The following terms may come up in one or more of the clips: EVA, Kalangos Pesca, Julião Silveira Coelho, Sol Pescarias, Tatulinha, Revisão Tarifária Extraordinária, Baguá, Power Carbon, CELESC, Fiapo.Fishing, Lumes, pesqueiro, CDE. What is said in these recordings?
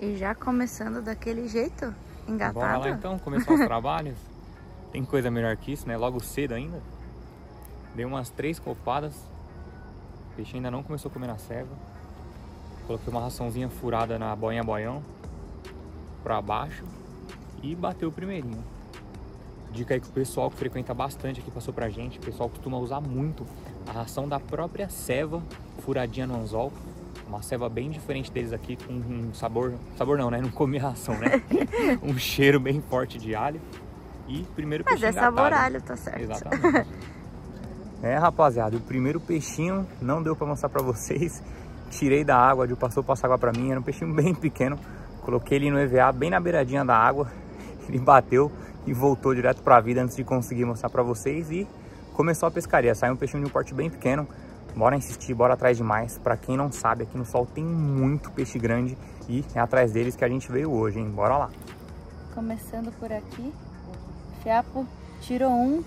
E já começando daquele jeito, engatado. Bora lá então, começar os trabalhos. Tem coisa melhor que isso, né? Logo cedo ainda. Dei umas 3 copadas. O peixe ainda não começou a comer na ceva. Coloquei uma raçãozinha furada na boinha-boião pra baixo e bateu o primeirinho. Dica aí que o pessoal que frequenta bastante aqui passou pra gente. O pessoal costuma usar muito a ração da própria ceva furadinha no anzol. Uma ceva bem diferente deles aqui, com um sabor... Sabor não, né? Não come ração, né? Um cheiro bem forte de alho. E primeiro peixe engatado. Mas é sabor alho, tá certo. Exatamente. É, rapaziada, o primeiro peixinho não deu pra mostrar pra vocês. Tirei da água, o Gil passou a passar água pra mim. Era um peixinho bem pequeno. Coloquei ele no EVA, bem na beiradinha da água. Ele bateu e voltou direto pra vida antes de conseguir mostrar pra vocês. E começou a pescaria. Saiu um peixinho de um porte bem pequeno. Bora insistir, bora atrás demais. Pra quem não sabe, aqui no Sol tem muito peixe grande e é atrás deles que a gente veio hoje, hein? Bora lá. Começando por aqui, Fiapo tirou um.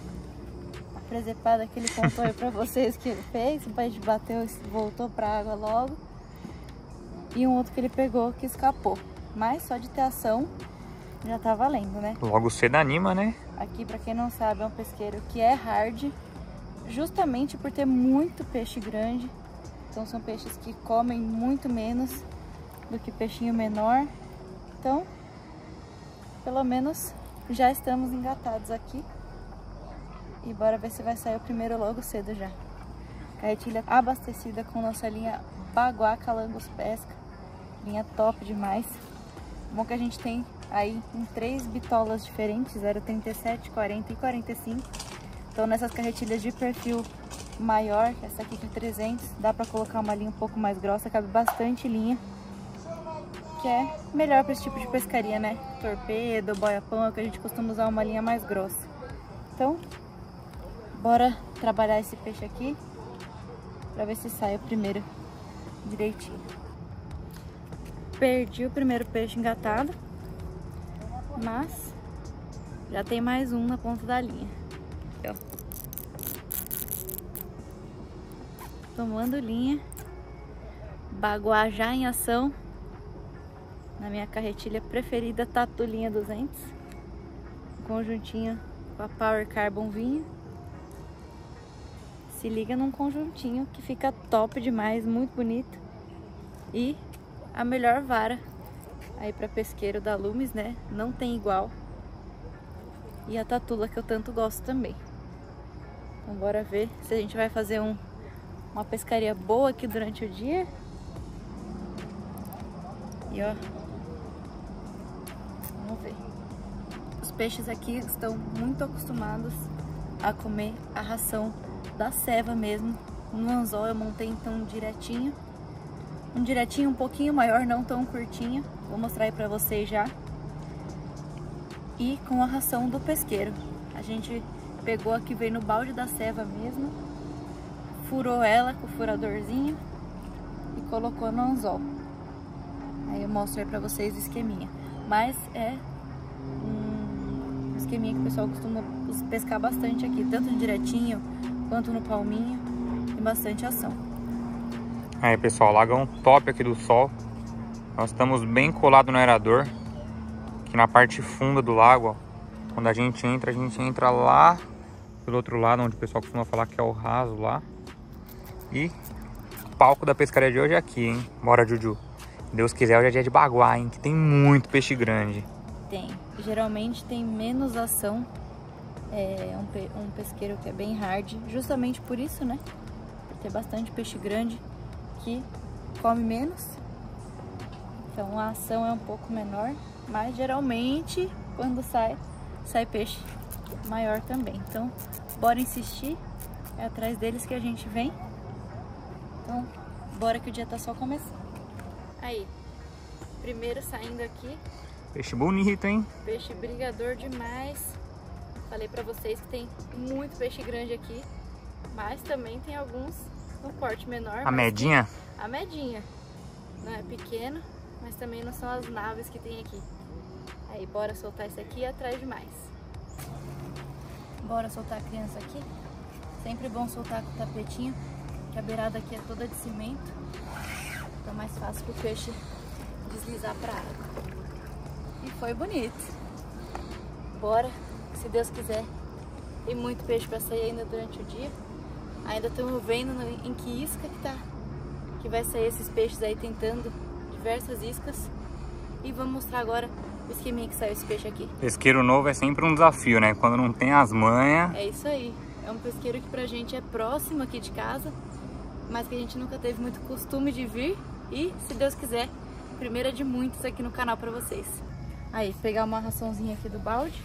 Apresepar daquele contorno pra vocês que ele fez. O peixe bateu e voltou pra água logo. E um outro que ele pegou que escapou. Mas só de ter ação já tá valendo, né? Logo cedo anima, né? Aqui, pra quem não sabe, é um pesqueiro que é hard. Justamente por ter muito peixe grande, então são peixes que comem muito menos do que peixinho menor. Então, pelo menos já estamos engatados aqui e bora ver se vai sair o primeiro logo cedo já. Carretilha abastecida com nossa linha Baguá Kalangos Pesca, linha top demais. Bom que a gente tem aí em 3 bitolas diferentes, 0,37, 40 e 45. Então nessas carretilhas de perfil maior, essa aqui de 300, dá pra colocar uma linha um pouco mais grossa, cabe bastante linha, que é melhor pra esse tipo de pescaria, né? Torpedo, boia-pão, é que a gente costuma usar uma linha mais grossa. Então, bora trabalhar esse peixe aqui, pra ver se sai o primeiro direitinho. Perdi o primeiro peixe engatado, mas já tem mais um na ponta da linha. Tomando linha, Baguá já em ação na minha carretilha preferida, Tatulinha 200, conjuntinho com a Power Carbon vinha. Se liga num conjuntinho que fica top demais, muito bonito, e a melhor vara aí para pesqueiro da Lumes, né? Não tem igual. E a tatula que eu tanto gosto também. Então bora ver se a gente vai fazer uma pescaria boa aqui durante o dia. E ó, vamos ver. Os peixes aqui estão muito acostumados a comer a ração da ceva mesmo. No anzol eu montei então um direitinho um pouquinho maior, não tão curtinho. Vou mostrar aí pra vocês já. E com a ração do pesqueiro. A gente pegou a que veio no balde da ceva mesmo, furou ela com o furadorzinho e colocou no anzol. Aí eu mostro aí pra vocês o esqueminha. Mas é um esqueminha que o pessoal costuma pescar bastante aqui, tanto no direitinho quanto no palminho, tem bastante ação. Aí pessoal, lagão top aqui do Sol. Nós estamos bem colados no aerador. Aqui na parte funda do lago, ó, quando a gente entra lá pelo outro lado, onde o pessoal costuma falar que é o raso lá. E o palco da pescaria de hoje é aqui, hein? Bora, Juju. Deus quiser, hoje é dia de Baguá, hein? Que tem muito peixe grande. Tem. Geralmente tem menos ação. É um pesqueiro que é bem hard. Justamente por isso, né? Por ter bastante peixe grande que come menos. Então a ação é um pouco menor. Mas geralmente, quando sai peixe maior também. Então, bora insistir. É atrás deles que a gente vem. Então, bora que o dia tá só começando. Aí, primeiro saindo aqui. Peixe bonito, hein? Peixe brigador demais. Falei pra vocês que tem muito peixe grande aqui. Mas também tem alguns no porte menor. A medinha? A medinha. Não é pequeno, mas também não são as naves que tem aqui. Aí, bora soltar isso aqui e atrás demais. Bora soltar a criança aqui. Sempre bom soltar com o tapetinho, que a beirada aqui é toda de cimento. Então é mais fácil pro peixe deslizar para a água. E foi bonito. Bora, se Deus quiser. Tem muito peixe para sair ainda durante o dia. Ainda estamos vendo em que isca que tá, que vai sair esses peixes aí, tentando diversas iscas. E vamos mostrar agora o esqueminha que saiu esse peixe aqui. Pesqueiro novo é sempre um desafio, né? Quando não tem as manhas. É isso aí. É um pesqueiro que pra gente é próximo aqui de casa, mas que a gente nunca teve muito costume de vir. E, se Deus quiser, primeira de muitos aqui no canal pra vocês. Aí, pegar uma raçãozinha aqui do balde.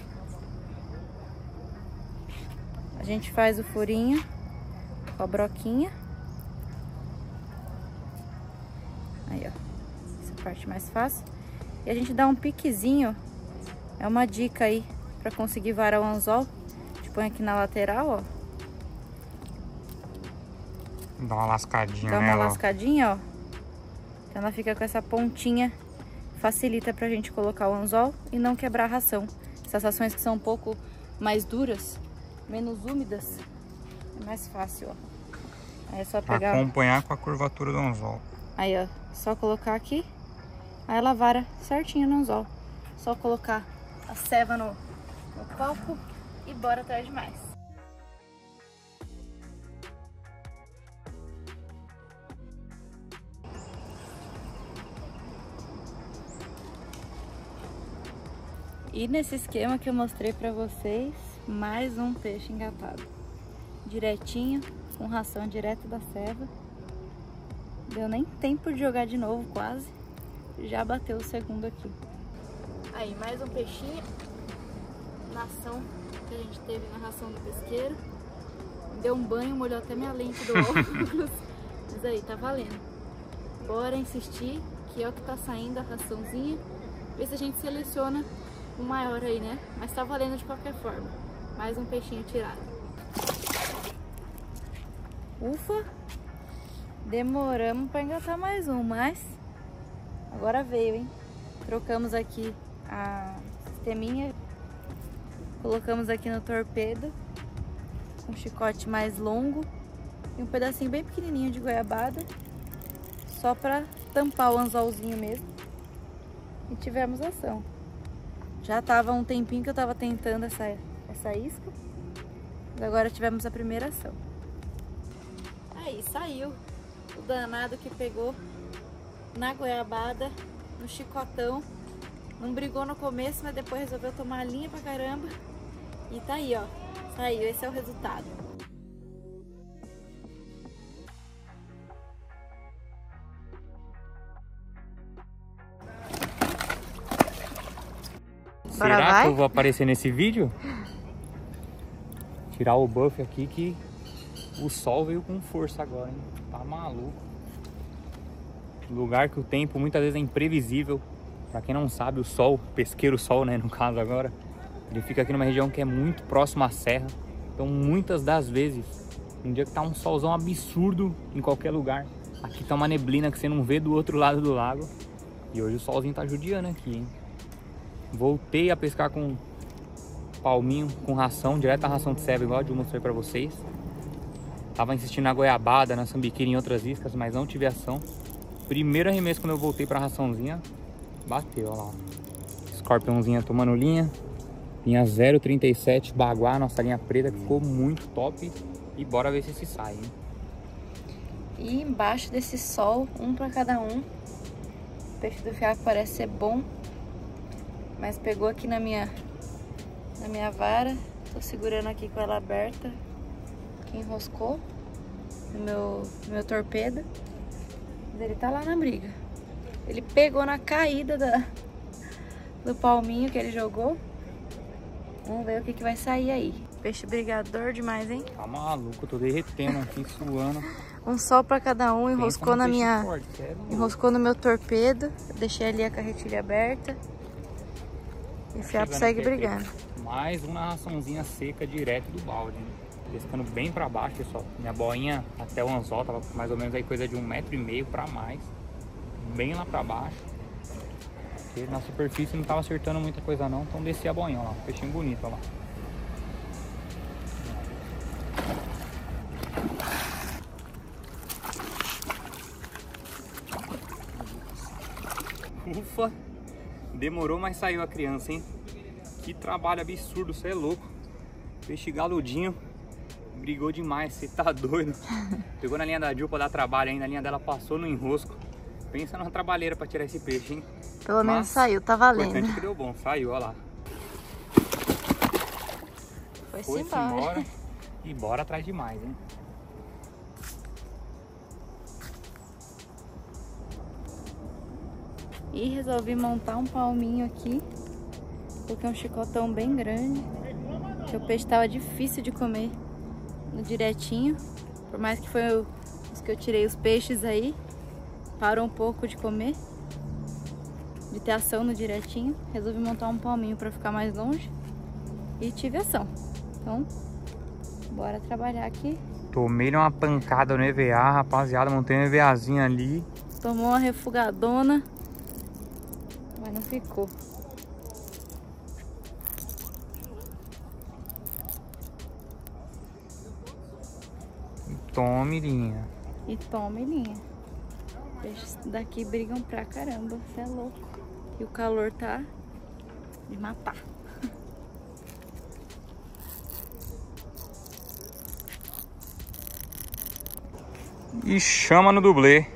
A gente faz o furinho com a broquinha. Aí, ó. Essa parte mais fácil. E a gente dá um piquezinho. É uma dica aí pra conseguir varar o anzol. A gente põe aqui na lateral, ó. Dá uma lascadinha nela. Dá uma lascadinha, ó. Então ela fica com essa pontinha. Facilita pra gente colocar o anzol e não quebrar a ração. Essas rações que são um pouco mais duras, menos úmidas, é mais fácil, ó. Aí é só pegar... acompanhar com a curvatura do anzol. Aí, ó. Só colocar aqui. Aí ela vara certinho no anzol. Só colocar a ceva no palco e bora atrás de mais. E nesse esquema que eu mostrei pra vocês, mais um peixe engatado. Diretinho, com ração direto da ceva. Deu nem tempo de jogar de novo, quase. Já bateu o segundo aqui. Aí, mais um peixinho. Na ação que a gente teve na ração do pesqueiro. Deu um banho, molhou até minha lente do óculos. Mas aí, tá valendo. Bora insistir, que é o que tá saindo a raçãozinha. Ver se a gente seleciona o maior aí, né? Mas tá valendo de qualquer forma. Mais um peixinho tirado. Ufa! Demoramos pra engatar mais um, mas agora veio, hein? Trocamos aqui a sisteminha. Colocamos aqui no torpedo. Um chicote mais longo. E um pedacinho bem pequenininho de goiabada. Só pra tampar o anzolzinho mesmo. E tivemos ação. Já tava um tempinho que eu tava tentando essa isca. Mas agora tivemos a primeira ação. Aí, saiu o danado que pegou na goiabada, no chicotão. Não brigou no começo, mas depois resolveu tomar a linha pra caramba. E tá aí, ó. Saiu, esse é o resultado. Será que eu vou aparecer nesse vídeo? Tirar o buff aqui, que o sol veio com força agora, hein? Tá maluco. Lugar que o tempo muitas vezes é imprevisível. Pra quem não sabe, o sol, pesqueiro sol, né, no caso agora, ele fica aqui numa região que é muito próxima à serra. Então muitas das vezes, um dia que tá um solzão absurdo em qualquer lugar, aqui tá uma neblina que você não vê do outro lado do lago. E hoje o solzinho tá judiando aqui, hein? Voltei a pescar com palminho, com ração, direto a ração de ceva, igual a de mostrei pra vocês. Tava insistindo na goiabada, na sambiqueira, em outras iscas, mas não tive ação. Primeiro arremesso, quando eu voltei pra raçãozinha, bateu, olha lá. Escorpiãozinha tomando linha. Linha 0,37 Baguá, nossa linha preta, que ficou muito top. E bora ver se esse sai, hein? E embaixo desse sol, um pra cada um. O peixe do fiaco parece ser bom. Mas pegou aqui na minha vara. Tô segurando aqui com ela aberta, que enroscou no meu torpedo. Mas ele tá lá na briga. Ele pegou na caída do palminho que ele jogou. Vamos ver o que vai sair aí. Peixe brigador demais, hein? Tá maluco, tô derretendo aqui, suando. Um sol pra cada um, enroscou na minha... enroscou no meu torpedo. Eu deixei ali a carretilha aberta. E o fiapo segue brigando. Mais uma raçãozinha seca direto do balde, né? Pescando bem pra baixo, pessoal. Minha boinha até o anzol tava mais ou menos aí coisa de 1,5 m pra mais. Bem lá pra baixo. Porque na superfície não tava acertando muita coisa não. Então desci a boinha, ó lá. Um peixinho bonito, ó lá. Ufa, demorou, mas saiu a criança, hein? Que trabalho absurdo, você é louco. Peixe galudinho, brigou demais, você tá doido. Pegou na linha da Ju pra dar trabalho ainda, a linha dela passou no enrosco. Pensa numa trabalheira pra tirar esse peixe, hein? Pelo menos saiu, tá valendo. O importante que deu bom, saiu, ó lá. Foi-se embora. E bora atrás demais, hein? E resolvi montar um palminho aqui, porque é um chicotão bem grande, que o peixe tava difícil de comer no direitinho, por mais que foi os que eu tirei os peixes aí, parou um pouco de comer, de ter ação no direitinho, resolvi montar um palminho para ficar mais longe e tive ação. Então, bora trabalhar aqui. Tomei uma pancada no EVA, rapaziada, montei um EVAzinho ali. Tomou uma refugadona. Mas não ficou. Tome linha. E tome linha. Peixes daqui brigam pra caramba. Você é louco. E o calor tá de matar. E chama no dublê.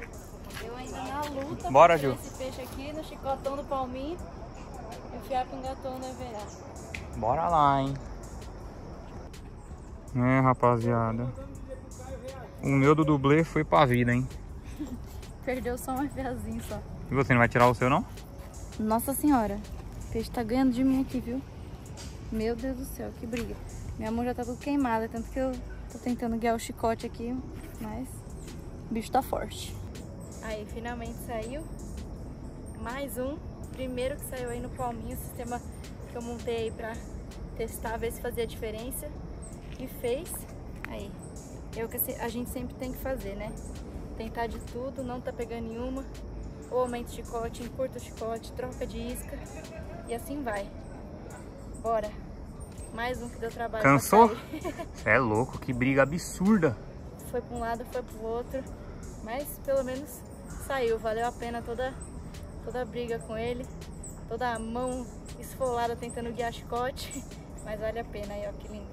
Eu ainda na luta. Bora, Ju. Aqui no chicotão do palminho, enfiar com o gatão no EVA. Bora lá, hein? É, rapaziada. O meu do dublê foi pra vida, hein? Perdeu só um EVAzinho só. E você não vai tirar o seu, não? Nossa senhora, o peixe tá ganhando de mim aqui, viu? Meu Deus do céu, que briga. Minha mão já tá tudo queimada, tanto que eu tô tentando guiar o chicote aqui, mas o bicho tá forte. Aí, finalmente saiu. Mais um, primeiro que saiu aí no palminho, o sistema que eu montei aí pra testar, ver se fazia diferença. E fez. Aí, é o que a gente sempre tem que fazer, né? Tentar de tudo, não tá pegando nenhuma. Ou aumenta o chicote, encurta o chicote, troca de isca. E assim vai. Bora. Mais um que deu trabalho. Cansou? Você é louco, que briga absurda. Foi pra um lado, foi pro outro. Mas pelo menos saiu, valeu a pena toda a briga com ele, toda a mão esfolada tentando guiar chicote, mas vale a pena aí, ó, que lindo.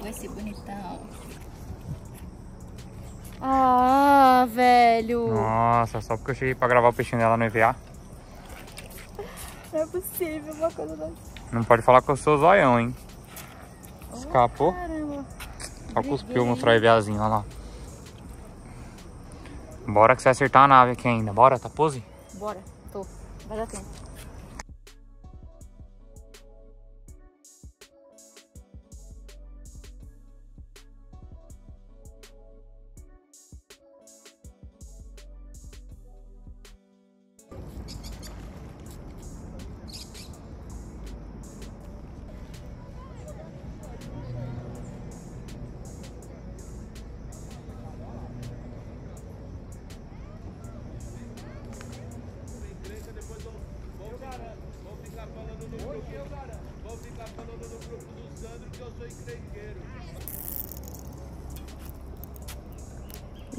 Olha esse bonitão. Ah, velho! Nossa, só porque eu cheguei pra gravar o peixinho dela no EVA. Não é possível uma coisa dessa. Não pode falar que eu sou zoião, hein? Escapou. Caramba. Só cuspiu, mostrar o EVAzinho, olha lá. Bora que você vai acertar a nave aqui ainda. Bora, tá pose? Bora, tô. Vai dar tempo.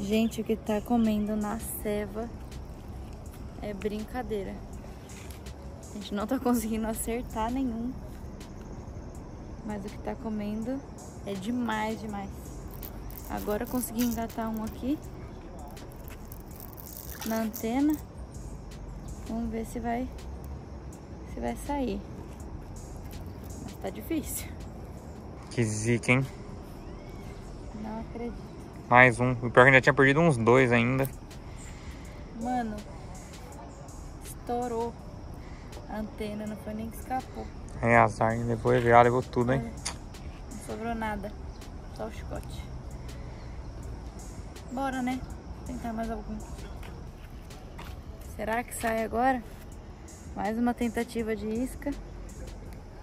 Gente, o que tá comendo na ceva é brincadeira. A gente não tá conseguindo acertar nenhum. Mas o que tá comendo é demais, demais. Agora eu consegui engatar um aqui na antena. Vamos ver se vai sair. Mas tá difícil. Que zica, hein? Não acredito. Mais um. O pior que eu já tinha perdido uns dois ainda. Mano, estourou a antena, não foi nem que escapou. É azar, hein? Levou EVA, levou tudo, hein? Não sobrou nada, só o chicote. Bora, né? Tentar mais algum. Será que sai agora? Mais uma tentativa de isca.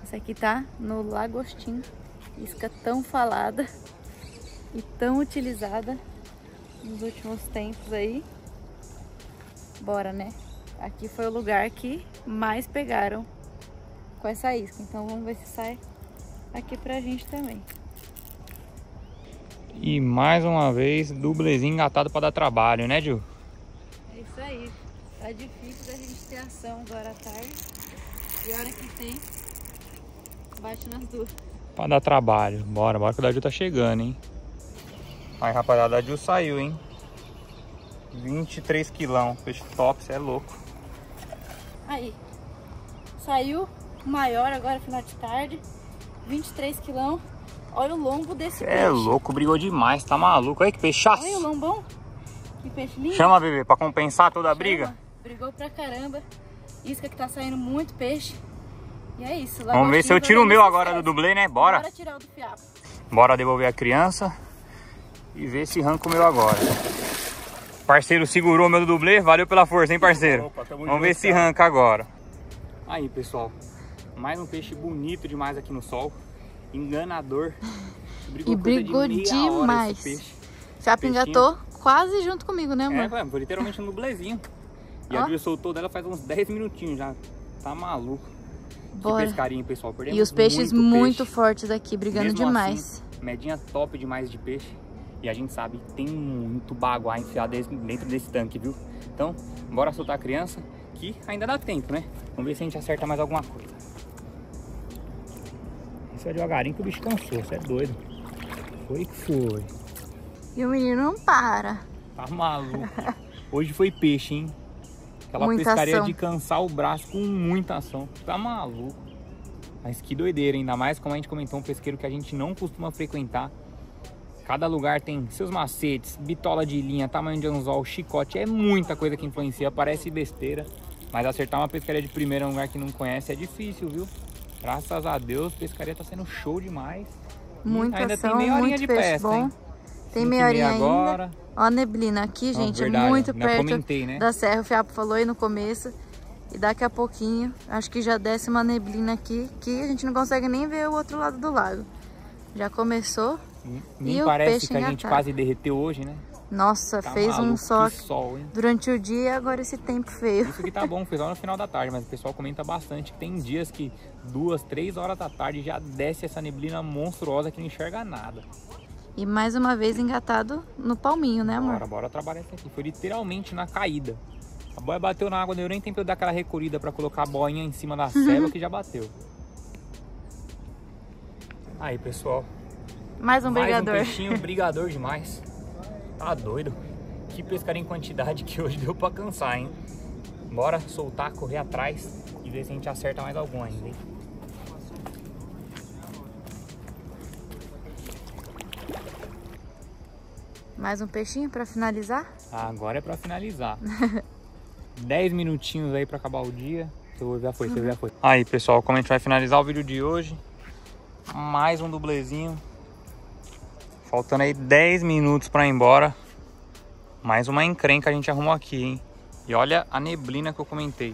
Essa aqui tá no lagostim. Isca tão falada e tão utilizada nos últimos tempos aí. Bora, né? Aqui foi o lugar que mais pegaram com essa isca, então vamos ver se sai aqui pra gente também. E mais uma vez, dublezinho engatado pra dar trabalho, né, Gil? É isso aí. Tá difícil da gente ter ação agora à tarde. E a hora que tem, bate nas duas. Pra dar trabalho. Bora, bora que o da Gil tá chegando, hein? Aí, rapaziada, a Gil saiu, hein? 23 quilão. Peixe top, cê é louco. Aí. Saiu maior agora, final de tarde. 23 quilão. Olha o lombo desse peixe. É louco, brigou demais, tá maluco. Olha que peixaço. Olha o lombão. Que peixe lindo. Chama, bebê, pra compensar toda a briga. Brigou pra caramba. Isca que tá saindo muito peixe. E é isso. Vamos ver se eu tiro o meu agora do dublê, né? Bora. Bora tirar o do fiapo. Bora devolver a criança. E ver se arranca o meu agora. Parceiro segurou o meu do dublê. Valeu pela força, hein, parceiro? Opa, vamos ver se arranca agora. Aí, pessoal. Mais um peixe bonito demais aqui no sol. Enganador. Brigou demais. Fiapo engatou quase junto comigo, né, amor? É, foi literalmente um dublezinho. E ó, a Gil soltou dela faz uns 10 minutinhos já. Tá maluco. Bora. Que pescarinho, pessoal. Perdemos e os peixes muito fortes aqui, brigando mesmo demais. Assim, medinha top demais de peixe. E a gente sabe que tem muito baguá enfiado dentro desse tanque, viu? Então, bora soltar a criança, que ainda dá tempo, né? Vamos ver se a gente acerta mais alguma coisa. Isso é devagarinho que o bicho cansou, isso é doido. Foi que foi. E o menino não para. Tá maluco. Hoje foi peixe, hein? Aquela muita pescaria ação de cansar o braço com muita ação. Tá maluco. Mas que doideira, ainda mais como a gente comentou, um pesqueiro que a gente não costuma frequentar. Cada lugar tem seus macetes, bitola de linha, tamanho de anzol, chicote. É muita coisa que influencia, parece besteira. Mas acertar uma pescaria de primeira em um lugar que não conhece é difícil, viu? Graças a Deus, pescaria tá sendo show demais. Muita ainda ação, tem meia horinha de pesca, bom, hein? Tem meia horinha agora ainda. Ó a neblina aqui, gente, verdade, é muito perto comentei, né, da serra. O Fiapo falou aí no começo. E daqui a pouquinho, acho que já desce uma neblina aqui, que a gente não consegue nem ver o outro lado do lago. Já começou. Nem parece o peixe que a gente quase derreteu hoje, né? Nossa, tá fez maluco, um sol durante o dia e agora esse tempo feio. Isso que tá bom, fez lá no final da tarde, mas o pessoal comenta bastante que tem dias que 2, 3 horas da tarde já desce essa neblina monstruosa que não enxerga nada. E mais uma vez engatado no palminho, né, amor? Bora, bora trabalhar isso aqui. Foi literalmente na caída. A boia bateu na água, não deu nem tempo de eu dar aquela recolhida pra colocar a boinha em cima da célula que já bateu. Aí, pessoal. Mais um brigador. Um peixinho brigador demais. Tá doido. Que pescaria em quantidade que hoje deu pra cansar, hein? Bora soltar, correr atrás e ver se a gente acerta mais algum ainda, hein? Mais um peixinho pra finalizar? Agora é pra finalizar. 10 minutinhos aí pra acabar o dia. Eu já foi, já foi. Aí, pessoal, como a gente vai finalizar o vídeo de hoje. Mais um dublezinho. Faltando aí 10 minutos pra ir embora. Mais uma encrenca a gente arrumou aqui, hein? E olha a neblina que eu comentei.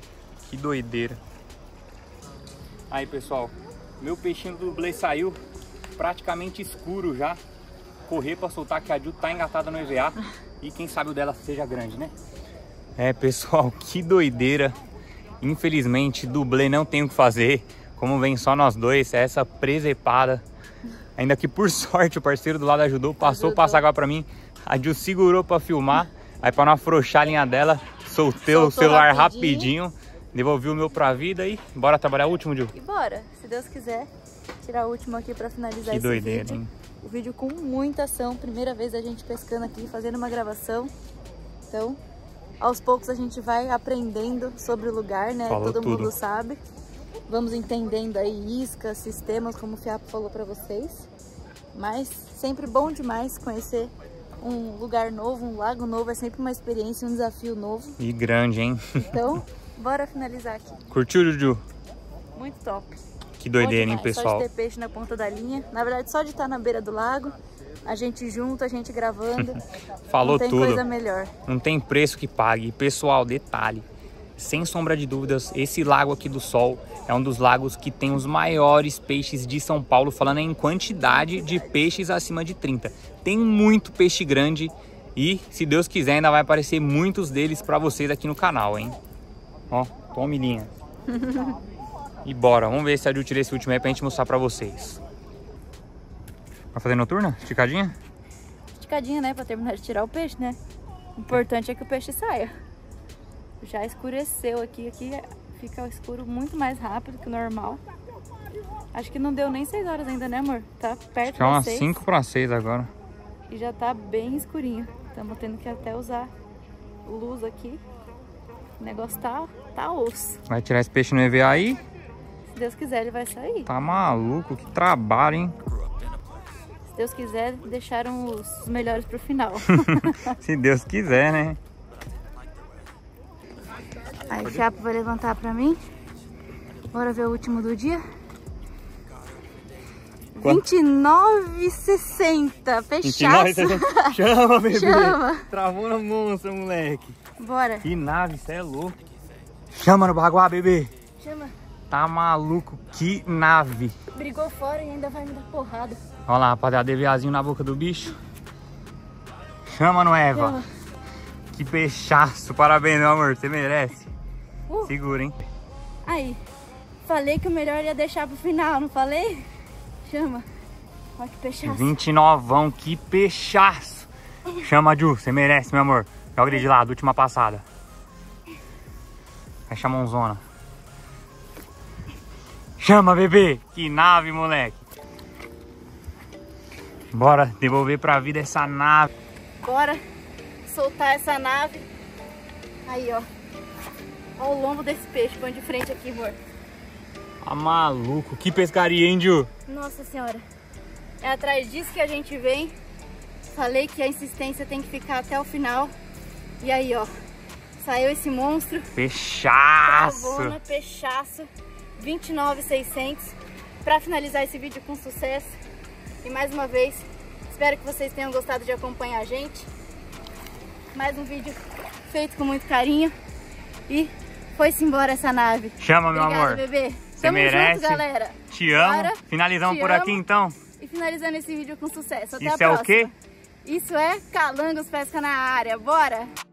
Que doideira. Aí, pessoal. Meu peixinho do dublê saiu praticamente escuro já. Correr pra soltar que a Gil tá engatada no EVA. E quem sabe o dela seja grande, né? É, pessoal. Que doideira. Infelizmente, dublê não tem o que fazer. Como vem só nós dois, é essa presepada. Ainda que por sorte o parceiro do lado ajudou, passou o passaguá pra mim. A Gil segurou pra filmar, aí pra não afrouxar a linha dela, soltei o celular rapidinho, devolvi o meu pra vida e bora trabalhar o último, Gil? E bora, se Deus quiser, tirar o último aqui pra finalizar que esse doideira, vídeo. Hein? O vídeo com muita ação, primeira vez a gente pescando aqui, fazendo uma gravação. Então, aos poucos a gente vai aprendendo sobre o lugar, né? Falou todo tudo. Mundo sabe. Vamos entendendo aí iscas, sistemas, como o Fiapo falou pra vocês. Mas sempre bom demais conhecer um lugar novo, um lago novo. É sempre uma experiência, um desafio novo. E grande, hein? Então, bora finalizar aqui. Curtiu, Juju? Muito top. Que doideira, hein, pessoal? Só de ter peixe na ponta da linha. Na verdade, só de estar na beira do lago. A gente junto, a gente gravando. Falou tudo. Não tem coisa melhor. Não tem preço que pague. Pessoal, detalhe. Sem sombra de dúvidas, esse lago aqui do Sol é um dos lagos que tem os maiores peixes de São Paulo, falando em quantidade de peixes acima de 30. Tem muito peixe grande e, se Deus quiser, ainda vai aparecer muitos deles pra vocês aqui no canal, hein? Ó, tome linha. E bora, vamos ver se a Gil tira esse último aí pra gente mostrar pra vocês. Vai fazer noturna? Esticadinha? Esticadinha, né? Pra terminar de tirar o peixe, né? O importante é que o peixe saia. Já escureceu aqui. Aqui fica escuro muito mais rápido que o normal. Acho que não deu nem 6 horas ainda, né, amor? Tá perto das 6. Acho que é umas 5 para 6 agora. E já tá bem escurinho. Estamos tendo que até usar luz aqui. O negócio tá osso. Vai tirar esse peixe no EVA aí? Se Deus quiser, ele vai sair. Tá maluco? Que trabalho, hein? Se Deus quiser, deixaram os melhores pro final. Se Deus quiser, né? Aí o Chapo vai levantar pra mim. Bora ver o último do dia. 29,60. Fechado. 29,60. Chama, bebê. Chama. Travou na monça, moleque. Bora. Que nave, cê é louco. Chama no Baguá, bebê. Chama. Tá maluco, que nave. Brigou fora e ainda vai me dar porrada. Olha lá, rapaziada, EVAzinho na boca do bicho. Chama no EVA. Chama. Que peixaço. Parabéns, meu amor. Você merece. Segura, hein? Aí. Falei que o melhor ia deixar pro final, não falei? Chama. Olha que peixaço. 29ão, que peixaço. Chama, Ju. Você merece, meu amor. Joga ele de lado, última passada. Fecha a mãozona. Chama, bebê. Que nave, moleque. Bora devolver pra vida essa nave. Bora soltar essa nave. Aí, ó. Olha o lombo desse peixe. Põe de frente aqui, amor. Ah, maluco. Que pescaria, hein, Ju? Nossa senhora. É atrás disso que a gente vem. Falei que a insistência tem que ficar até o final. E aí, ó. Saiu esse monstro. Peixaço. Travona, peixaço. 29,600. Pra finalizar esse vídeo com sucesso. E mais uma vez, espero que vocês tenham gostado de acompanhar a gente. Mais um vídeo feito com muito carinho. E foi-se embora essa nave. Chama, meu amor. Obrigado, bebê. Você merece. Tamo junto, galera. Te amo. Bora. Finalizamos por aqui, então. E finalizando esse vídeo com sucesso. Até a próxima. Isso é o quê? Isso é Kalangos Pesca na área. Bora!